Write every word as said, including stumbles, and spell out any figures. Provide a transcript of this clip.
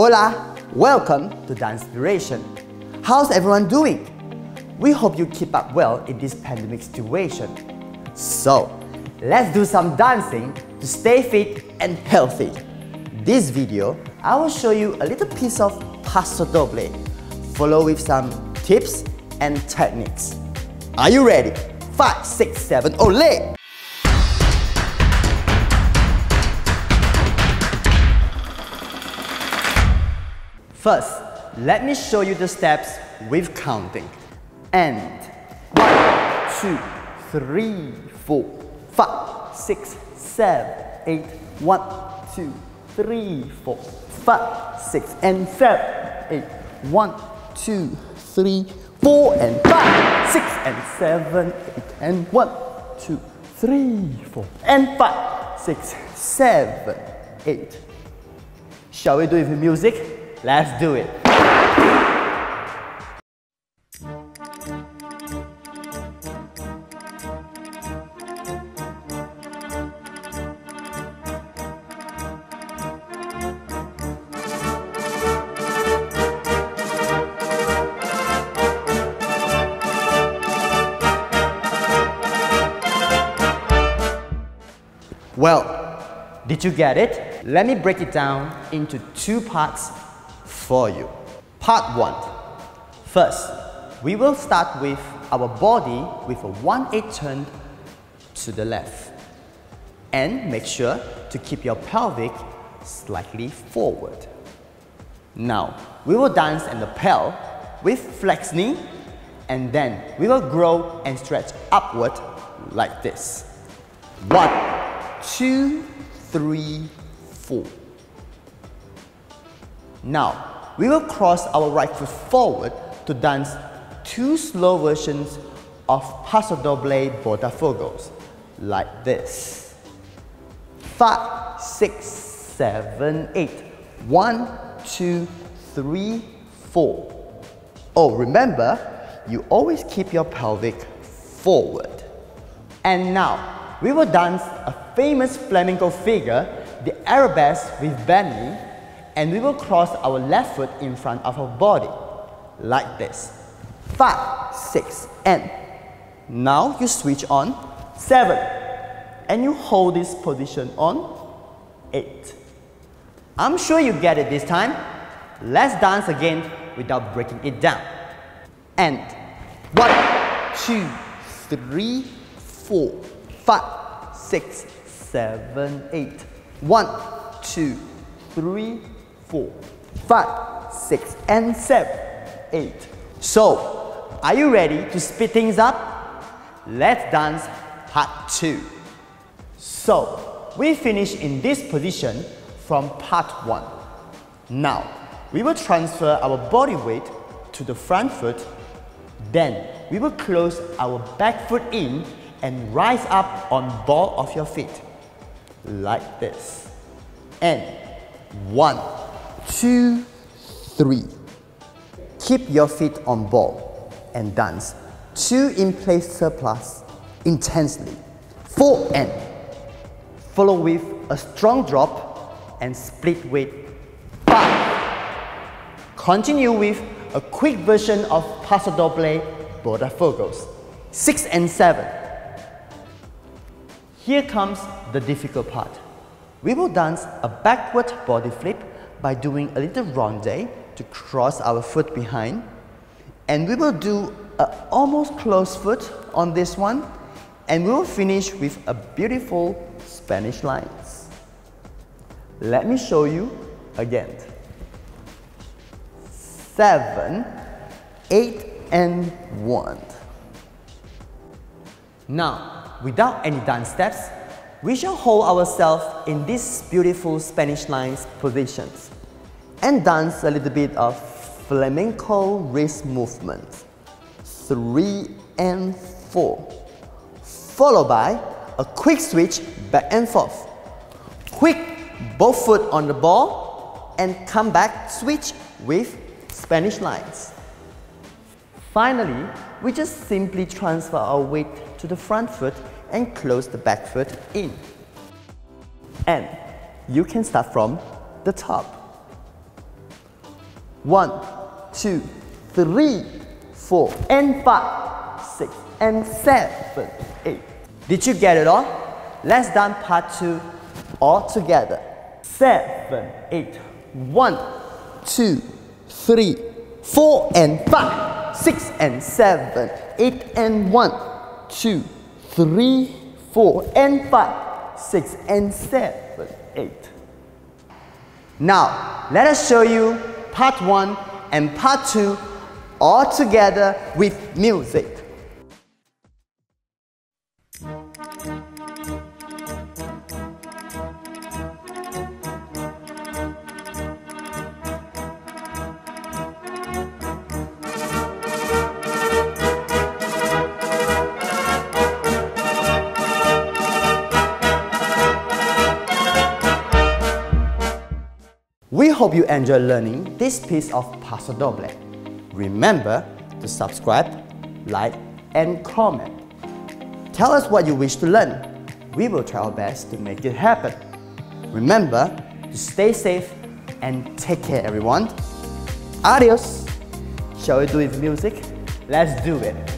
Hola, welcome to Danspiration. How's everyone doing? We hope you keep up well in this pandemic situation. So, let's do some dancing to stay fit and healthy. This video, I will show you a little piece of Paso Doble, follow with some tips and techniques. Are you ready? Five, six, seven, ole! First, let me show you the steps with counting. And one, two, three, four, five, six, seven, eight, one, two, three, four, five, six, and seven, eight, one, two, three, four, and five, six, and seven, eight, and one, two, three, four, and five, six, seven, eight. Shall we do it with music? Let's do it. Well, did you get it? Let me break it down into two parts for you. Part one. First, we will start with our body with a one eighth turn to the left. And make sure to keep your pelvic slightly forward. Now, we will dance and lapel with flex knee, and then we will grow and stretch upward like this. One, two, three, four. Now, we will cross our right foot forward to dance two slow versions of Paso Doble Botafogos, like this. Five, six, seven, eight. One, two, three, four. Oh, remember, you always keep your pelvic forward. And now, we will dance a famous flamenco figure, the arabesque with bent knee, and we will cross our left foot in front of our body, like this. Five, six, and. Now you switch on, seven, and you hold this position on, eight. I'm sure you get it this time. Let's dance again without breaking it down. And one, two, three, four, five, six, seven, eight. One, two, three, four, five, six, and seven, eight. So, are you ready to speed things up? Let's dance part two. So, we finish in this position from part one. Now, we will transfer our body weight to the front foot, then we will close our back foot in and rise up on ball of your feet, like this. And one, two, three. Keep your feet on ball and dance two in place surplus intensely. Four and. Follow with a strong drop and split with five. Continue with a quick version of Paso Doble Botafogos. Six and seven. Here comes the difficult part. We will dance a backward body flip by doing a little rondé to cross our foot behind. And we will do an almost closed foot on this one. And we will finish with a beautiful Spanish lines. Let me show you again. Seven, eight, and one. Now, without any dance steps, we shall hold ourselves in these beautiful Spanish lines positions and dance a little bit of flamenco wrist movements. Three and four. Followed by a quick switch back and forth. Quick, both foot on the ball and come back switch with Spanish lines. Finally, we just simply transfer our weight to the front foot and close the back foot in. And you can start from the top. One, two, three, four, and five, six, and seven, eight. Did you get it all? Let's done part two all together. Seven, eight, one, two, three, four, and five, six, and seven, eight, and one, two, three, four, and five, six, and seven, eight. Now, let us show you part one and part two all together with music. We hope you enjoy learning this piece of Paso Doble. Remember to subscribe, like, and comment. Tell us what you wish to learn. We will try our best to make it happen. Remember to stay safe and take care, everyone. Adios! Shall we do it with music? Let's do it!